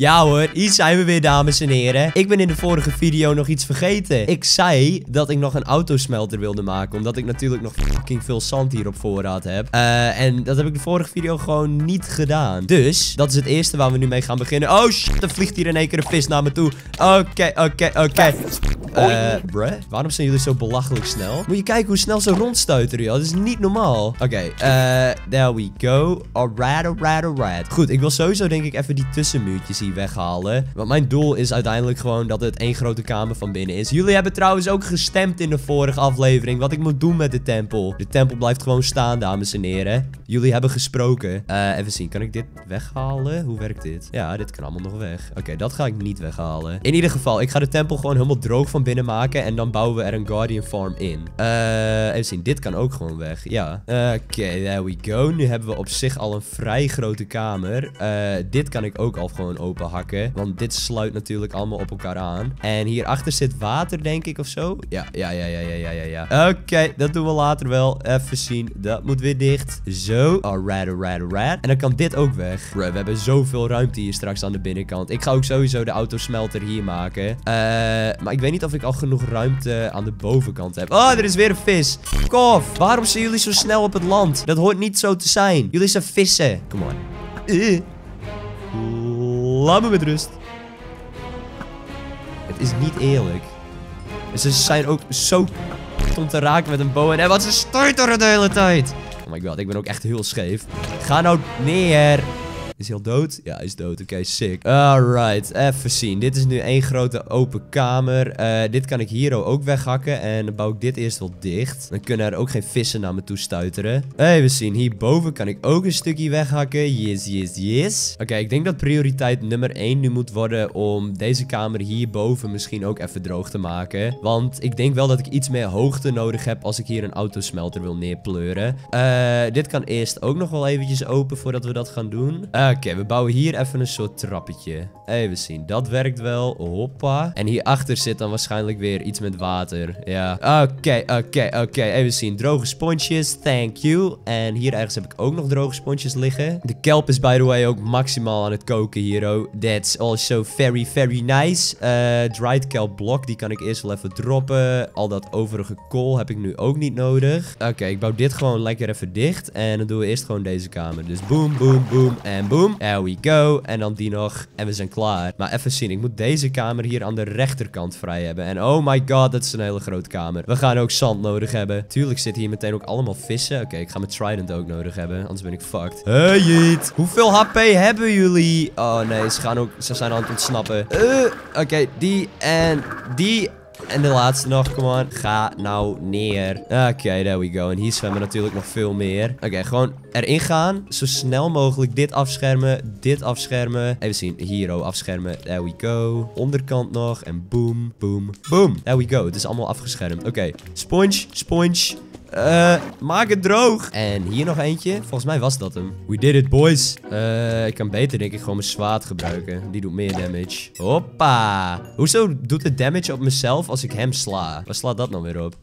Ja hoor, hier zijn we weer, dames en heren. Ik ben in de vorige video nog iets vergeten. Ik zei dat ik nog een autosmelter wilde maken, omdat ik natuurlijk nog fucking veel zand hier op voorraad heb. En dat heb ik de vorige video gewoon niet gedaan. Dus, dat is het eerste waar we nu mee gaan beginnen. Oh shit, er vliegt hier in één keer een vis naar me toe. Oké. Bruh, waarom zijn jullie zo belachelijk snel? Moet je kijken hoe snel ze rondstuiteren, joh. Dat is niet normaal. Oké, there we go. Alright. Goed, ik wil sowieso denk ik even die tussenmuurtjes hier weghalen. Want mijn doel is uiteindelijk gewoon dat het één grote kamer van binnen is. Jullie hebben trouwens ook gestemd in de vorige aflevering wat ik moet doen met de tempel. De tempel blijft gewoon staan, dames en heren. Jullie hebben gesproken. Even zien, kan ik dit weghalen? Hoe werkt dit? Ja, dit kan allemaal nog weg. Oké, dat ga ik niet weghalen. In ieder geval, ik ga de tempel gewoon helemaal droog van binnen maken. En dan bouwen we er een Guardian Farm in. Even zien, dit kan ook gewoon weg. Ja. Oké, there we go. Nu hebben we op zich al een vrij grote kamer. Dit kan ik ook al gewoon open hakken. Want dit sluit natuurlijk allemaal op elkaar aan. En hierachter zit water, denk ik, of zo. Ja. Oké, dat doen we later wel. Even zien. Dat moet weer dicht. Zo. Alright. En dan kan dit ook weg. Bro, we hebben zoveel ruimte hier straks aan de binnenkant. Ik ga ook sowieso de autosmelter hier maken. Maar ik weet niet of ik al genoeg ruimte aan de bovenkant heb. Oh, er is weer een vis. Fuck off. Waarom zijn jullie zo snel op het land? Dat hoort niet zo te zijn. Jullie zijn vissen. Come on. Laat me met rust. Het is niet eerlijk. Ze zijn ook zo om te raken met een boa. En wat ze stuiteren de hele tijd. Oh my god, ik ben ook echt heel scheef. Ga nou neer. Is hij al dood? Ja, hij is dood. Oké, sick. Alright, even zien. Dit is nu één grote open kamer. Dit kan ik hier ook weghakken. En dan bouw ik dit eerst wel dicht. Dan kunnen er ook geen vissen naar me toe stuiteren. Even zien. Hierboven kan ik ook een stukje weghakken. Yes. Oké, ik denk dat prioriteit nummer 1 nu moet worden om deze kamer hierboven misschien ook even droog te maken. Want ik denk wel dat ik iets meer hoogte nodig heb als ik hier een autosmelter wil neerpleuren. Dit kan eerst ook nog wel eventjes open voordat we dat gaan doen. Oké, we bouwen hier even een soort trappetje. Even zien, dat werkt wel. Hoppa. En hierachter zit dan waarschijnlijk weer iets met water. Ja. Oké. Even zien, droge sponsjes. Thank you. En hier ergens heb ik ook nog droge sponsjes liggen. De kelp is by the way ook maximaal aan het koken hier. That's also very, very nice. Dried kelp block, die kan ik eerst wel even droppen. Al dat overige kool heb ik nu ook niet nodig. Oké, ik bouw dit gewoon lekker even dicht. En dan doen we eerst gewoon deze kamer. Dus boom en boom. There we go. En dan die nog. En we zijn klaar. Maar even zien. Ik moet deze kamer hier aan de rechterkant vrij hebben. En oh my god, dat is een hele grote kamer. We gaan ook zand nodig hebben. Tuurlijk zitten hier meteen ook allemaal vissen. Oké, ik ga mijn trident ook nodig hebben. Anders ben ik fucked. Hey, hoeveel HP hebben jullie? Oh nee, ze zijn aan het ontsnappen. Oké, die en die. En de laatste nog, come on. Ga nou neer. Oké, there we go. En hier zwemmen natuurlijk nog veel meer. Oké, gewoon erin gaan. Zo snel mogelijk dit afschermen. Dit afschermen. Even zien. Hier, afschermen. There we go. Onderkant nog. En boom. There we go. Het is allemaal afgeschermd. Oké. Sponge. Maak het droog. En hier nog eentje. Volgens mij was dat hem. We did it, boys. Ik kan beter denk ik gewoon mijn zwaard gebruiken. Die doet meer damage. Hoppa. Hoezo doet het damage op mezelf als ik hem sla? Waar slaat dat nou weer op?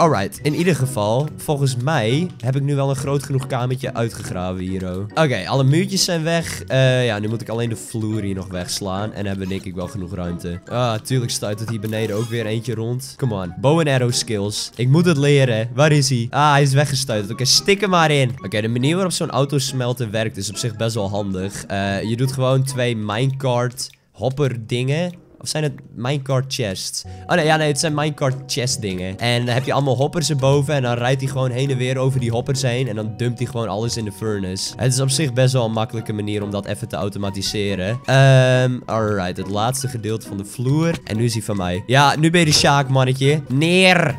Alright. In ieder geval, volgens mij heb ik nu wel een groot genoeg kamertje uitgegraven hier. Oké, alle muurtjes zijn weg. Ja, nu moet ik alleen de vloer hier nog wegslaan. En hebben we denk ik wel genoeg ruimte. Ah, tuurlijk stuit het hier beneden ook weer eentje rond. Come on. Bow and arrow skills. Ik moet het leren. Waar is hij? Ah, hij is weggestuurd. Oké, stik hem maar in. Oké, de manier waarop zo'n autosmelter werkt is op zich best wel handig. Je doet gewoon 2 minecart hopper dingen. Of zijn het minecart chests? Oh nee, ja, nee, het zijn minecart chest dingen. En dan heb je allemaal hoppers erboven. En dan rijdt hij gewoon heen en weer over die hoppers heen. En dan dumpt hij gewoon alles in de furnace. Het is op zich best wel een makkelijke manier om dat even te automatiseren. Alright, het laatste gedeelte van de vloer. En nu is hij van mij. Ja, nu ben je de Sjaak, mannetje. Neer!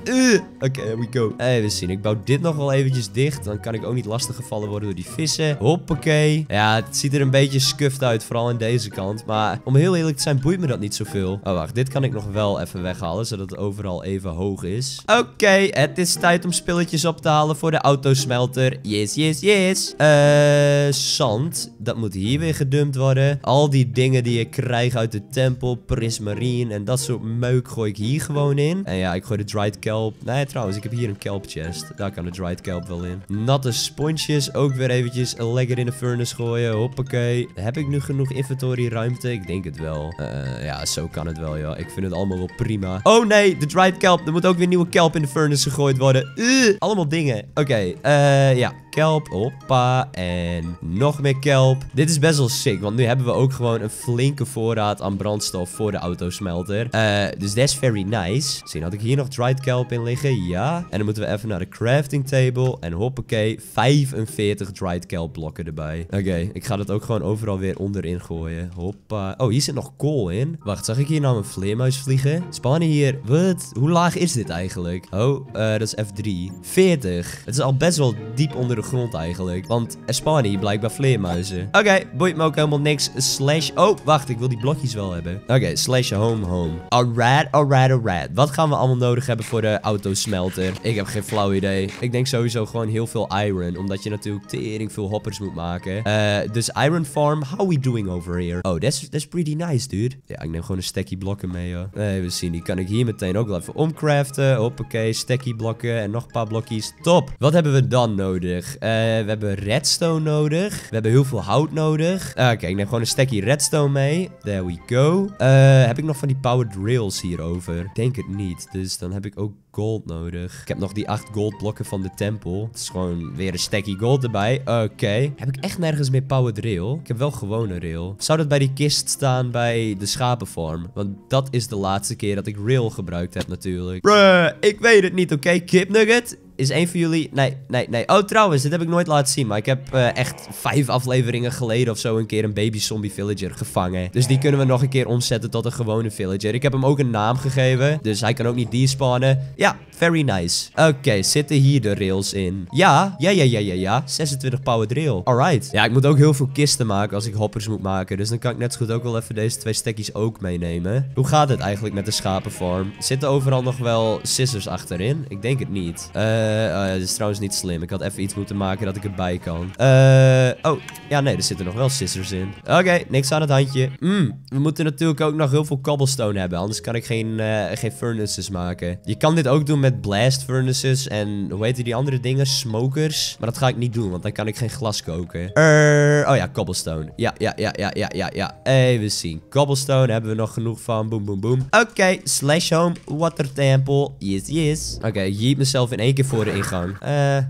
Oké, here we go. Even zien, ik bouw dit nog wel eventjes dicht. Dan kan ik ook niet lastiggevallen worden door die vissen. Hoppakee. Ja, het ziet er een beetje scuffed uit. Vooral aan deze kant. Maar om heel eerlijk te zijn, boeit me dat niet zo veel. Oh, wacht. Dit kan ik nog wel even weghalen, zodat het overal even hoog is. Oké, het is tijd om spulletjes op te halen voor de autosmelter. Yes, yes, yes. Zand. Dat moet hier weer gedumpt worden. Al die dingen die ik krijg uit de tempel, prismarine en dat soort meuk gooi ik hier gewoon in. En ja, ik gooi de dried kelp. Nee, trouwens, ik heb hier een kelp chest. Daar kan de dried kelp wel in. Natte sponsjes. Ook weer eventjes lekker in de furnace gooien. Hoppakee. Heb ik nu genoeg inventory ruimte? Ik denk het wel. Ja, zo kan het wel, joh. Ik vind het allemaal wel prima. Oh nee, de dried kelp. Er moet ook weer nieuwe kelp in de furnace gegooid worden. Allemaal dingen. Oké, ja. Kelp. Hoppa. En nog meer kelp. Dit is best wel sick, want nu hebben we ook gewoon een flinke voorraad aan brandstof voor de autosmelter. Dus that's very nice. Zien, had ik hier nog dried kelp in liggen? Ja. En dan moeten we even naar de crafting table. En hoppakee, 45 dried kelp blokken erbij. Oké, ik ga dat ook gewoon overal weer onderin gooien. Hoppa. Oh, hier zit nog kool in. Wacht, zag ik hier nou een vleermuis vliegen? Spannen hier. Wat? Hoe laag is dit eigenlijk? Oh, dat is F3. 40. Het is al best wel diep onder de grond eigenlijk. Want er spannen hier blijkbaar vleermuizen. Oké, boeit me ook helemaal niks. Slash. Oh, wacht, ik wil die blokjes wel hebben. Oké, slash home, home. Alright, alright, alright. Wat gaan we allemaal nodig hebben voor de autosmelter? Ik heb geen flauw idee. Ik denk sowieso gewoon heel veel iron. Omdat je natuurlijk tering veel hoppers moet maken. Dus iron farm. How we doing over here? Oh, that's pretty nice, dude. Ja, ik neem gewoon een stekkie blokken mee, joh. Even zien. Die kan ik hier meteen ook wel even omcraften. Hoppakee, stekkie blokken. En nog een paar blokjes. Top. Wat hebben we dan nodig? We hebben redstone nodig. We hebben heel veel hout nodig. Oké, ik neem gewoon een stekkie redstone mee. There we go. Heb ik nog van die powered rails hierover? Ik denk het niet. Dus dan heb ik ook gold nodig. Ik heb nog die 8 gold blokken van de tempel. Het is gewoon weer een stekkie gold erbij. Oké. Heb ik echt nergens meer powered rail? Ik heb wel gewone rail. Zou dat bij die kist staan bij de schapenfarm? Want dat is de laatste keer dat ik rail gebruikt heb natuurlijk. Bruh, ik weet het niet, oké? Kipnugget? Is één van jullie... Nee, nee, nee. Oh, trouwens, dit heb ik nooit laten zien. Maar ik heb echt 5 afleveringen geleden of zo een keer een baby zombie villager gevangen. Dus die kunnen we nog een keer omzetten tot een gewone villager. Ik heb hem ook een naam gegeven. Dus hij kan ook niet despannen. Ja, very nice. Oké, zitten hier de rails in? Ja, ja, ja, ja, ja, ja. 26 powered rail. Alright. Ja, ik moet ook heel veel kisten maken als ik hoppers moet maken. Dus dan kan ik net zo goed ook wel even deze 2 stekkies ook meenemen. Hoe gaat het eigenlijk met de schapenfarm? Zitten overal nog wel scissors achterin? Ik denk het niet. Dit is trouwens niet slim. Ik had even iets moeten maken dat ik erbij kan. Oh, ja, nee, er zitten nog wel scissors in. Oké, niks aan het handje. We moeten natuurlijk ook nog heel veel cobblestone hebben. Anders kan ik geen furnaces maken. Je kan dit ook doen met blast furnaces en hoe heet die andere dingen? Smokers. Maar dat ga ik niet doen, want dan kan ik geen glas koken. Oh ja, cobblestone. Ja, ja, ja, ja, ja, ja, ja. Even zien. Cobblestone hebben we nog genoeg van. Boom, boom, boom. Oké, slash home, water temple. Yes, yes. Oké, je jeet mezelf in één keer voor de ingang.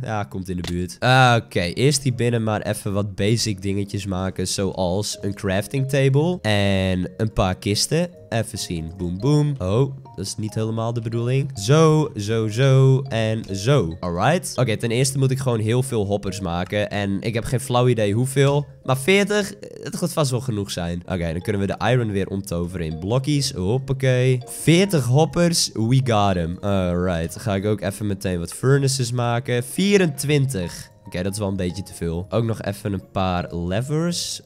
Ja, komt in de buurt. Oké, eerst hier binnen maar even wat basic dingetjes maken. Zoals een crafting table. En een paar kisten. Even zien. Boom, boom. Oh, dat is niet helemaal de bedoeling. Zo, zo, zo en zo. Alright. Oké, ten eerste moet ik gewoon heel veel hoppers maken. En ik heb geen flauw idee hoeveel. Maar 40, het gaat vast wel genoeg zijn. Oké, dan kunnen we de iron weer omtoveren in blokjes. Hoppakee. 40 hoppers, we got him. Alright, dan ga ik ook even meteen wat furnaces maken. 24. Oké, dat is wel een beetje te veel. Ook nog even een paar levers.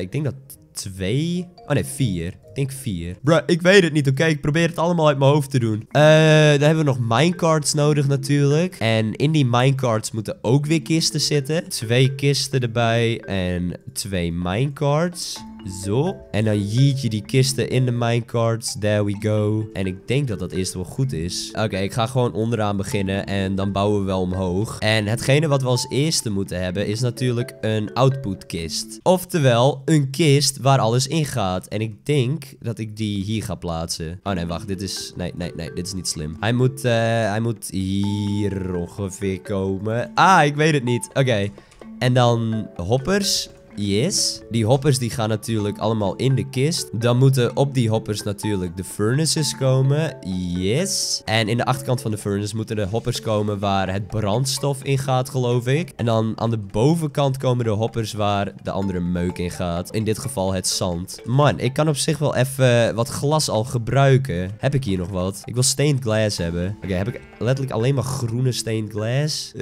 Ik denk dat 2... Oh nee, 4. Ik denk 4. Bruh, ik weet het niet, oké? Ik probeer het allemaal uit mijn hoofd te doen. Dan hebben we nog minecarts nodig natuurlijk. En in die minecarts moeten ook weer kisten zitten. 2 kisten erbij en 2 minecarts. Zo. En dan yeet je die kisten in de minecarts. There we go. En ik denk dat dat eerst wel goed is. Oké, ik ga gewoon onderaan beginnen. En dan bouwen we wel omhoog. En hetgene wat we als eerste moeten hebben is natuurlijk een outputkist. Oftewel, een kist waar alles in gaat. En ik denk dat ik die hier ga plaatsen. Oh nee, wacht. Dit is... Nee, nee, nee. Dit is niet slim. Hij moet hier ongeveer komen. Ah, ik weet het niet. Oké. En dan hoppers... Yes. Die hoppers die gaan natuurlijk allemaal in de kist. Dan moeten op die hoppers natuurlijk de furnaces komen. Yes. En in de achterkant van de furnace moeten de hoppers komen waar het brandstof in gaat, geloof ik. En dan aan de bovenkant komen de hoppers waar de andere meuk in gaat. In dit geval het zand. Man, ik kan op zich wel even wat glas al gebruiken. Heb ik hier nog wat? Ik wil stained glass hebben. Oké, heb ik letterlijk alleen maar groene stained glass?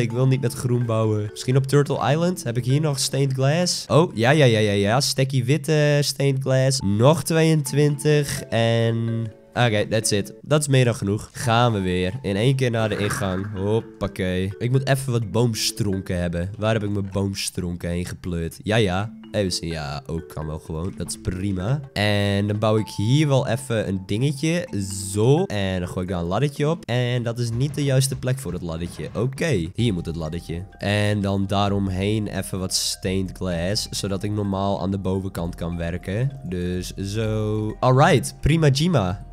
Ik wil niet met groen bouwen. Misschien op Turtle Island heb ik hier nog stained glass. glass. Oh, ja. Stekkie witte stained glass. Nog 22 en... Oké, that's it. Dat is meer dan genoeg. Gaan we weer. In één keer naar de ingang. Hoppakee. Ik moet even wat boomstronken hebben. Waar heb ik mijn boomstronken heen gepleurd? Ja. Even zien. Ja, ook kan wel gewoon. Dat is prima. En dan bouw ik hier wel even een dingetje. Zo. En dan gooi ik daar een laddertje op. En dat is niet de juiste plek voor het laddertje. Oké. Hier moet het laddertje. En dan daaromheen even wat stained glass. Zodat ik normaal aan de bovenkant kan werken. Dus zo. Alright. Prima Jima.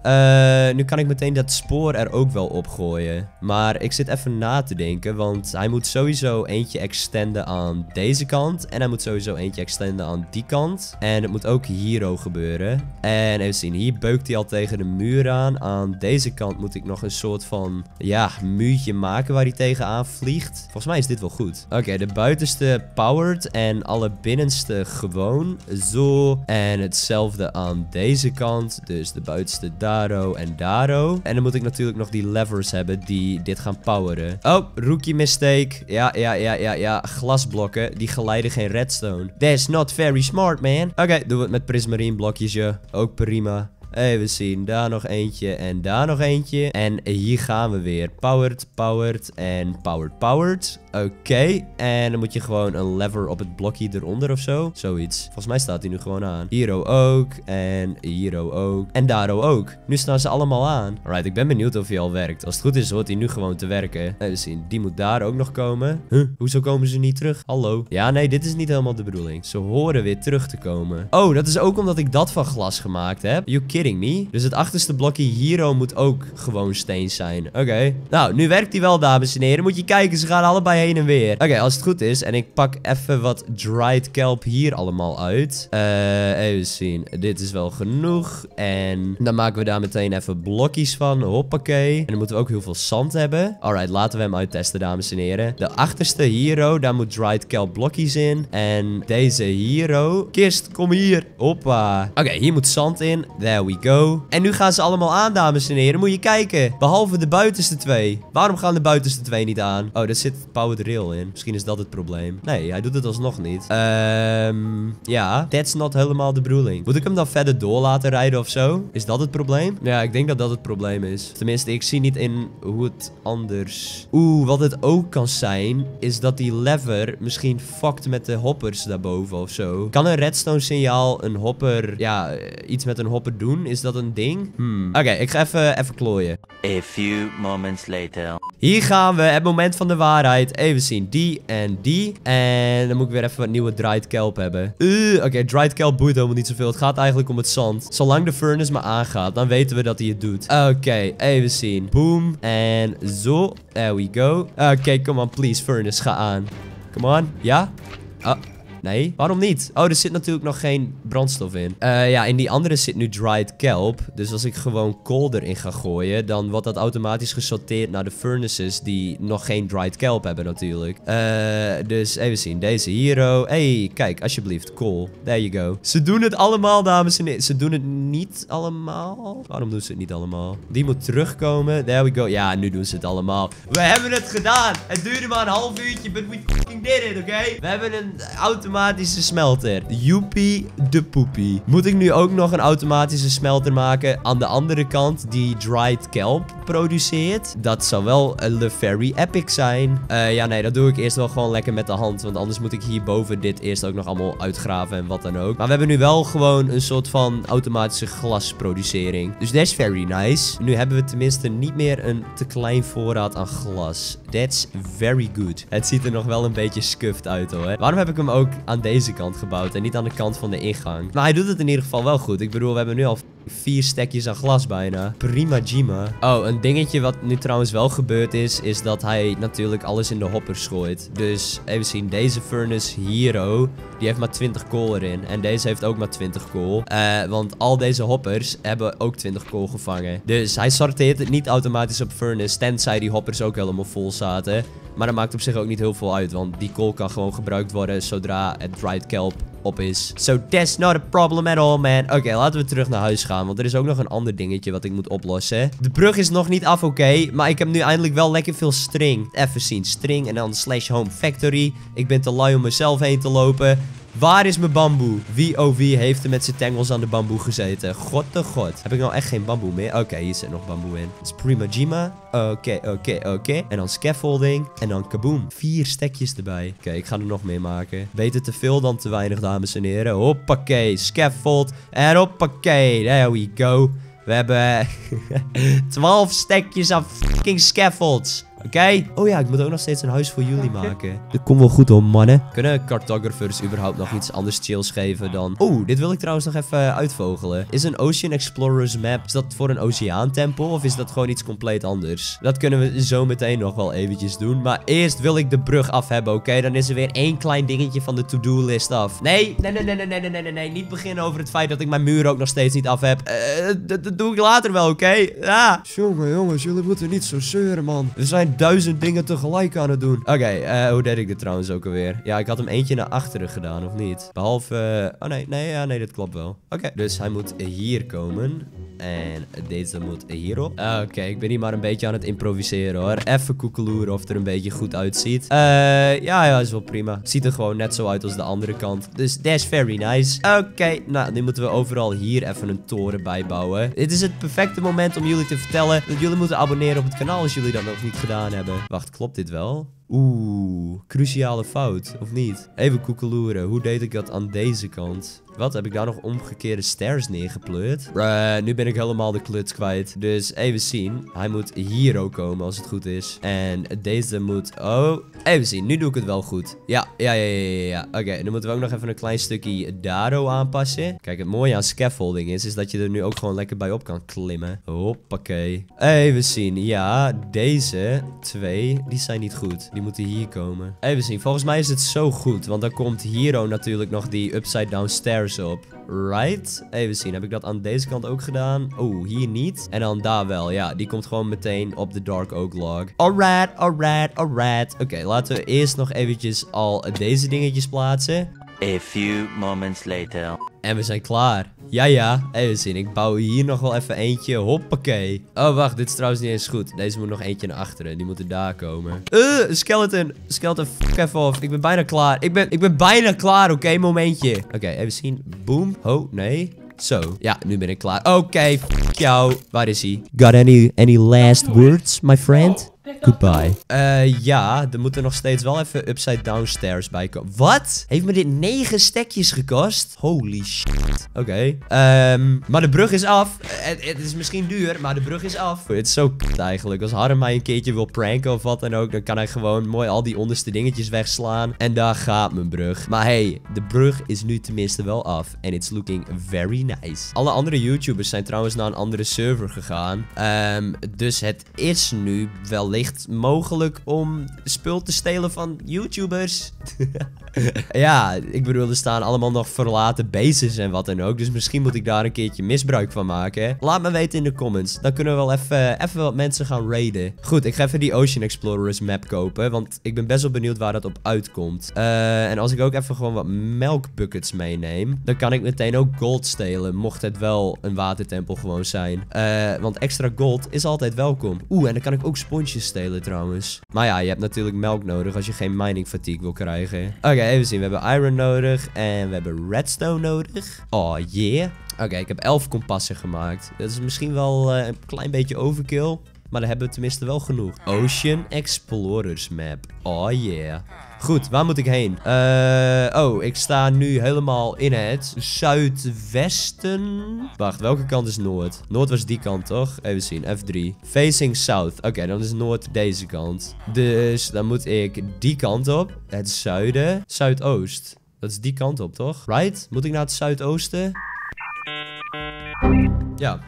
Nu kan ik meteen dat spoor er ook wel op gooien. Maar ik zit even na te denken. Want hij moet sowieso eentje extenden aan deze kant. En hij moet sowieso eentje extenden aan die kant. En het moet ook hier ook gebeuren. En even zien. Hier beukt hij al tegen de muur aan. Aan deze kant moet ik nog een soort van... Ja, muurtje maken waar hij tegenaan vliegt. Volgens mij is dit wel goed. Oké, de buitenste powered. En alle binnenste gewoon. Zo. En hetzelfde aan deze kant. Dus de buitenste daro en daro. En dan moet ik natuurlijk nog die levers hebben die dit gaan poweren. Oh, rookie mistake. Ja. Glasblokken. Die geleiden geen redstone. Des not very smart, man. Oké, doen we het met prismarine blokjes, ja. Ook prima. Even zien. Daar nog eentje en daar nog eentje. En hier gaan we weer. Powered, powered en powered, powered. Oké. En dan moet je gewoon een lever op het blokje eronder of zo. Zoiets. Volgens mij staat hij nu gewoon aan. Hiero ook. En hiero ook. En daro ook. Nu staan ze allemaal aan. Alright, ik ben benieuwd of hij al werkt. Als het goed is, hoort hij nu gewoon te werken. Even zien. Die moet daar ook nog komen. Huh? Hoezo komen ze niet terug? Hallo. Ja, nee, dit is niet helemaal de bedoeling. Ze horen weer terug te komen. Oh, dat is ook omdat ik dat van glas gemaakt heb. You kidding me? Dus het achterste blokje hiero moet ook gewoon steen zijn. Oké. Nou, nu werkt hij wel, dames en heren. Moet je kijken, ze gaan allebei heen en weer. Oké, als het goed is. En ik pak even wat dried kelp hier allemaal uit. Even zien. Dit is wel genoeg. En dan maken we daar meteen even blokjes van. Hoppakee. En dan moeten we ook heel veel zand hebben. Alright, laten we hem uittesten, dames en heren. De achterste hiero. Daar moet dried kelp blokjes in. En deze hiero. Kist, kom hier. Hoppa. Oké, hier moet zand in. There we go. En nu gaan ze allemaal aan, dames en heren. Moet je kijken. Behalve de buitenste twee. Waarom gaan de buitenste twee niet aan? Oh, daar zit power rail in. Misschien is dat het probleem. Nee, hij doet het alsnog niet. Ja, that's not helemaal de bedoeling. Moet ik hem dan verder door laten rijden of zo? Is dat het probleem? Ja, ik denk dat dat het probleem is. Tenminste, ik zie niet in hoe het anders... Oeh, wat het ook kan zijn, is dat die lever misschien fuckt met de hoppers daarboven of zo. Kan een redstone signaal een hopper... Ja, iets met een hopper doen? Is dat een ding? Oké, ik ga even klooien. A few moments later. Hier gaan we. Het moment van de waarheid. Even zien. Die en die. En dan moet ik weer even wat nieuwe dried kelp hebben. Oké, dried kelp boeit helemaal niet zoveel. Het gaat eigenlijk om het zand. Zolang de furnace maar aangaat, dan weten we dat hij het doet. Oké, even zien. Boom. En zo. There we go. Oké, come on, please. Furnace, ga aan. Come on. Ja? Nee, waarom niet? Oh, er zit natuurlijk nog geen brandstof in. Ja, in die andere zit nu dried kelp. Dus als ik gewoon kool erin ga gooien, dan wordt dat automatisch gesorteerd naar de furnaces die nog geen dried kelp hebben natuurlijk. Dus even zien. Deze hiero. Hey, kijk, alsjeblieft. Kool. There you go. Ze doen het allemaal, dames en heren. Ze doen het niet allemaal. Waarom doen ze het niet allemaal? Die moet terugkomen. There we go. Ja, nu doen ze het allemaal. We hebben het gedaan. Het duurde maar een half uurtje, but we fucking did it, oké? We hebben een automatische smelter. Joepie de poepie. Moet ik nu ook nog een automatische smelter maken aan de andere kant die dried kelp produceert? Dat zou wel een very epic zijn. Ja, nee, dat doe ik eerst wel gewoon lekker met de hand, want anders moet ik hierboven dit eerst ook nog allemaal uitgraven en wat dan ook. Maar we hebben nu wel gewoon een soort van automatische glasproducering. Dus that's very nice. Nu hebben we tenminste niet meer een te klein voorraad aan glas. That's very good. Het ziet er nog wel een beetje scuffed uit hoor. Waarom heb ik hem ook aan deze kant gebouwd en niet aan de kant van de ingang? Maar hij doet het in ieder geval wel goed. Ik bedoel, we hebben nu al 4 stekjes aan glas bijna. Prima Jima. Oh, een dingetje wat nu trouwens wel gebeurd is, is dat hij natuurlijk alles in de hoppers gooit. Dus even zien. Deze furnace hiero, die heeft maar 20 kool erin. En deze heeft ook maar 20 kool. Want al deze hoppers hebben ook 20 kool gevangen. Dus hij sorteert het niet automatisch op furnace, tenzij die hoppers ook helemaal vol zaten. Maar dat maakt op zich ook niet heel veel uit, want die kool kan gewoon gebruikt worden zodra het dried kelp op is. So that's not a problem at all, man. Oké, laten we terug naar huis gaan, want er is ook nog een ander dingetje wat ik moet oplossen. De brug is nog niet af, oké. Maar ik heb nu eindelijk wel lekker veel string. Even zien, string en dan /home factory. Ik ben te lui om mezelf heen te lopen. Waar is mijn bamboe? Wie oh wie heeft er met zijn tengels aan de bamboe gezeten? God de god. Heb ik nou echt geen bamboe meer? Oké, hier zit nog bamboe in. Dat is Primajima. Oké. En dan scaffolding. En dan kaboom. 4 stekjes erbij. Oké, ik ga er nog meer maken. Beter te veel dan te weinig, dames en heren. Hoppakee. Scaffold. En hoppakee. There we go. We hebben 12 stekjes aan fucking scaffolds. Oké? Oh ja, ik moet ook nog steeds een huis voor jullie maken. Dat komt wel goed om, mannen. Kunnen cartographers überhaupt nog iets anders chills geven dan... Oeh, dit wil ik trouwens nog even uitvogelen. Is een Ocean Explorer's Map, is dat voor een oceaantempel? Of is dat gewoon iets compleet anders? Dat kunnen we zo meteen nog wel eventjes doen. Maar eerst wil ik de brug af hebben, oké? Dan is er weer één klein dingetje van de to-do list af. Nee. Niet beginnen over het feit dat ik mijn muur ook nog steeds niet af heb. Dat doe ik later wel, oké? Ja. Jongens, jullie moeten niet zo zeuren, man. We zijn 1000 dingen tegelijk aan het doen. Oké, hoe deed ik dit trouwens ook alweer? Ja, ik had hem eentje naar achteren gedaan, of niet? Behalve... oh nee, dit klopt wel. Oké, dus hij moet hier komen. En deze moet hierop. Oké, ik ben hier maar een beetje aan het improviseren, hoor. Even koekeloeren of het er een beetje goed uitziet. Ja, is wel prima. Ziet er gewoon net zo uit als de andere kant. Dus that's very nice. Oké, nou, nu moeten we overal hier even een toren bijbouwen. Dit is het perfecte moment om jullie te vertellen dat jullie moeten abonneren op het kanaal als jullie dat nog niet gedaan hebben. Wacht, klopt dit wel? Oeh, cruciale fout, of niet? Even koekeloeren, hoe deed ik dat aan deze kant? Wat, heb ik daar nog omgekeerde stairs neergepleurd? Nu ben ik helemaal de kluts kwijt. Dus even zien. Hij moet hier ook komen als het goed is. En deze moet... Oh, even zien. Nu doe ik het wel goed. Ja. Oké, dan moeten we ook nog even een klein stukje daro aanpassen. Kijk, het mooie aan scaffolding is dat je er nu ook gewoon lekker bij op kan klimmen. Hoppakee. Even zien. Ja, deze twee, die zijn niet goed. Die moeten hier komen. Even zien. Volgens mij is het zo goed. Want dan komt hier ook natuurlijk nog die upside-down stairs op. Right? Even zien. Heb ik dat aan deze kant ook gedaan? Oh, hier niet. En dan daar wel. Ja, die komt gewoon meteen op de Dark Oak Log. Alright. Oké, laten we eerst nog eventjes al deze dingetjes plaatsen. A few moments later. En we zijn klaar. Ja. Even zien. Ik bouw hier nog wel even eentje. Hoppakee. Oh, wacht. Dit is trouwens niet eens goed. Deze moet nog eentje naar achteren. Die moeten daar komen. Skeleton. Skeleton, fuck even off. Ik ben bijna klaar. Ik ben bijna klaar. Oké, momentje. Oké, even zien. Boom. Oh, nee. Zo. Ja, nu ben ik klaar. Oké, fuck jou. Waar is hij? Got any last words, my friend? Goodbye. Ja, er moeten nog steeds wel even upside-down stairs bij komen. Wat? Heeft me dit 9 stekjes gekost? Holy shit. Oké. Maar de brug is af. Het is misschien duur, maar de brug is af. Het is zo kut eigenlijk. Als Harm mij een keertje wil pranken of wat dan ook, dan kan hij gewoon mooi al die onderste dingetjes wegslaan. En daar gaat mijn brug. Maar hey, de brug is nu tenminste wel af. En it's looking very nice. Alle andere YouTubers zijn trouwens naar een andere server gegaan. Dus het is nu wel mogelijk om spul te stelen van YouTubers. Ja, ik bedoel, er staan allemaal nog verlaten bases en wat dan ook. Dus misschien moet ik daar een keertje misbruik van maken. Laat me weten in de comments. Dan kunnen we wel even wat mensen gaan raiden. Goed, ik ga even die Ocean Explorer's Map kopen. Want ik ben best wel benieuwd waar dat op uitkomt. En als ik ook even gewoon wat melkbuckets meeneem, dan kan ik meteen ook gold stelen. Mocht het wel een watertempel gewoon zijn. Want extra gold is altijd welkom. Oeh, en dan kan ik ook sponsjes stelen trouwens. Maar ja, je hebt natuurlijk melk nodig als je geen mining fatigue wil krijgen. Oké, even zien. We hebben iron nodig. En we hebben redstone nodig. Oh, yeah. Oké, ik heb 11 kompassen gemaakt. Dat is misschien wel een klein beetje overkill. Maar dan hebben we tenminste wel genoeg. Ocean Explorer's Map. Oh, yeah. Goed, waar moet ik heen? Ik sta nu helemaal in het zuidwesten. Wacht, welke kant is noord? Noord was die kant, toch? Even zien, F3. Facing south. Oké, dan is noord deze kant. Dus dan moet ik die kant op. Het zuiden. Zuidoost. Dat is die kant op, toch? Right? Moet ik naar het zuidoosten? Ja.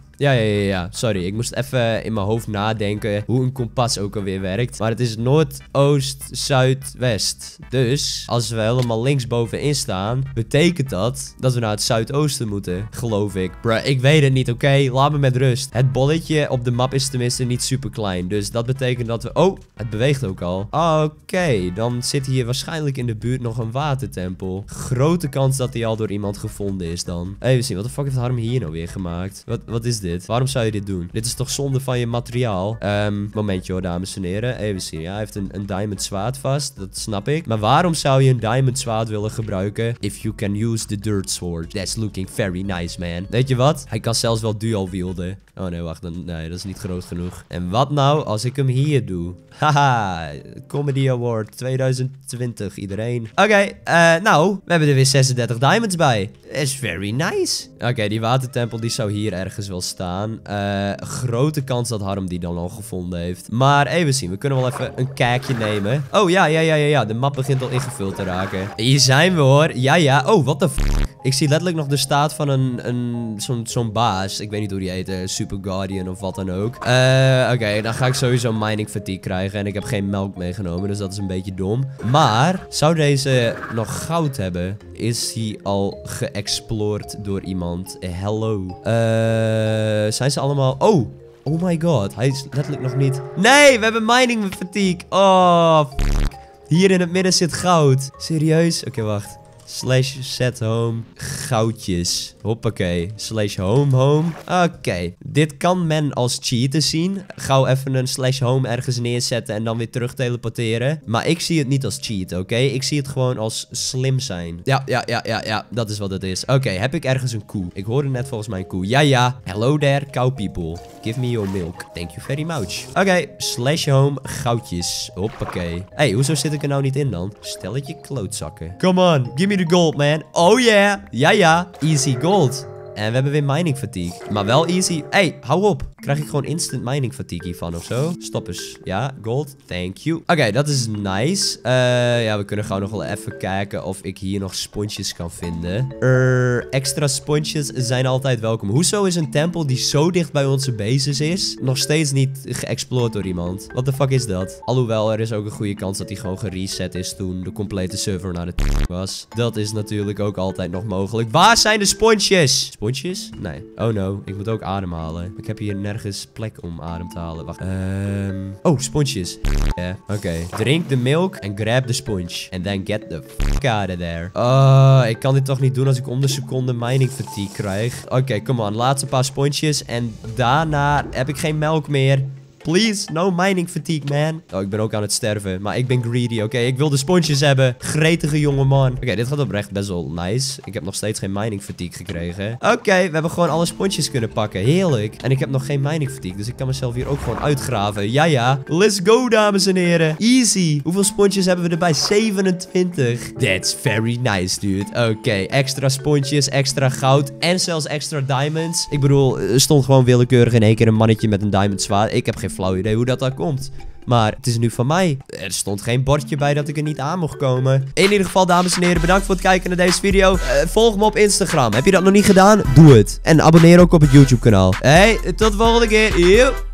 Sorry, ik moest even in mijn hoofd nadenken hoe een kompas ook alweer werkt. Maar het is noordoost, zuidwest. Dus als we helemaal linksbovenin staan, betekent dat dat we naar het zuidoosten moeten, geloof ik. Bruh, ik weet het niet, oké? Laat me met rust. Het bolletje op de map is tenminste niet super klein. Dus dat betekent dat we... Oh, het beweegt ook al. Oké, dan zit hier waarschijnlijk in de buurt nog een watertempel. Grote kans dat die al door iemand gevonden is dan. Even zien, wat de fuck heeft Harm hier nou weer gemaakt? Wat is dit? dit? Waarom zou je dit doen? Dit is toch zonde van je materiaal? Momentje hoor, dames en heren. Even zien. Ja, hij heeft een diamond zwaard vast. Dat snap ik. Maar waarom zou je een diamond zwaard willen gebruiken? If you can use the dirt sword. That's looking very nice, man. Weet je wat? Hij kan zelfs wel duo wielden. Oh nee, wacht. Nee, dat is niet groot genoeg. En wat nou als ik hem hier doe? Haha. Comedy Award 2020, iedereen. Oké, nou. We hebben er weer 36 diamonds bij. That's very nice. Oké, die watertempel die zou hier ergens wel staan. Grote kans dat Harm die dan al gevonden heeft. Maar even zien. We kunnen wel even een kijkje nemen. Oh ja. De map begint al ingevuld te raken. Hier zijn we hoor. Ja. Oh, what the fuck. Ik zie letterlijk nog de staat van zo'n baas. Ik weet niet hoe die heet. Super Guardian of wat dan ook. Oké, dan ga ik sowieso mining fatigue krijgen. En ik heb geen melk meegenomen. Dus dat is een beetje dom. Maar, zou deze nog goud hebben? Is die al geëxplored door iemand? Hello. Zijn ze allemaal... Oh my god. Hij is letterlijk nog niet... Nee, we hebben mining fatigue. Oh, fuck. Hier in het midden zit goud. Serieus? Oké, wacht. / set home. Goudjes. Hoppakee. / home. Oké. Dit kan men als cheaten zien. Gauw even een / home ergens neerzetten en dan weer terug teleporteren. Maar ik zie het niet als cheat, oké? Ik zie het gewoon als slim zijn. Ja. Dat is wat het is. Oké, heb ik ergens een koe? Ik hoorde net volgens mij een koe. Ja. Hello there, cow people. Give me your milk. Thank you very much. Oké. / home. Goudjes. Hoppakee. Hé, hoezo zit ik er nou niet in dan? Stelletje klootzakken. Come on. Give me the gold, man. Oh yeah. Ja. Easy gold. En we hebben weer mining fatigue. Maar wel easy. Hey, hou op. Krijg ik gewoon instant mining fatigue hiervan of zo? Stop eens. Ja, gold. Thank you. Oké, dat is nice. Ja, we kunnen gewoon nog wel even kijken of ik hier nog sponsjes kan vinden. Extra sponsjes zijn altijd welkom. Hoezo is een tempel die zo dicht bij onze basis is, nog steeds niet geëxplored door iemand? What the fuck is dat? Alhoewel, er is ook een goede kans dat hij gewoon gereset is toen de complete server naar de was. Dat is natuurlijk ook altijd nog mogelijk. Waar zijn de sponsjes? Sponsjes? Nee. Oh no, ik moet ook ademhalen. Ik heb hier nergens plek om adem te halen. Wacht. Oh, sponsjes. Yeah. Oké. Drink de milk en grab de sponge. And then get the fuck out of there. Oh, ik kan dit toch niet doen als ik om de seconde mining fatigue krijg. Oké, come on. Laatste paar sponsjes. En daarna heb ik geen melk meer. Please, no mining fatigue, man. Oh, ik ben ook aan het sterven. Maar ik ben greedy, oké? Ik wil de sponsjes hebben. Gretige jongeman. Oké, dit gaat oprecht best wel nice. Ik heb nog steeds geen mining fatigue gekregen. Oké, we hebben gewoon alle sponsjes kunnen pakken. Heerlijk. En ik heb nog geen mining fatigue. Dus ik kan mezelf hier ook gewoon uitgraven. Ja. Let's go, dames en heren. Easy. Hoeveel sponsjes hebben we erbij? 27. That's very nice, dude. Oké, extra sponsjes, extra goud. En zelfs extra diamonds. Ik bedoel, er stond gewoon willekeurig in één keer een mannetje met een diamond zwaard. Ik heb geen flauw idee hoe dat daar komt. Maar het is nu van mij. Er stond geen bordje bij dat ik er niet aan mocht komen. In ieder geval, dames en heren, bedankt voor het kijken naar deze video. Volg me op Instagram. Heb je dat nog niet gedaan? Doe het. En abonneer ook op het YouTube kanaal. Hey, tot de volgende keer. Yo.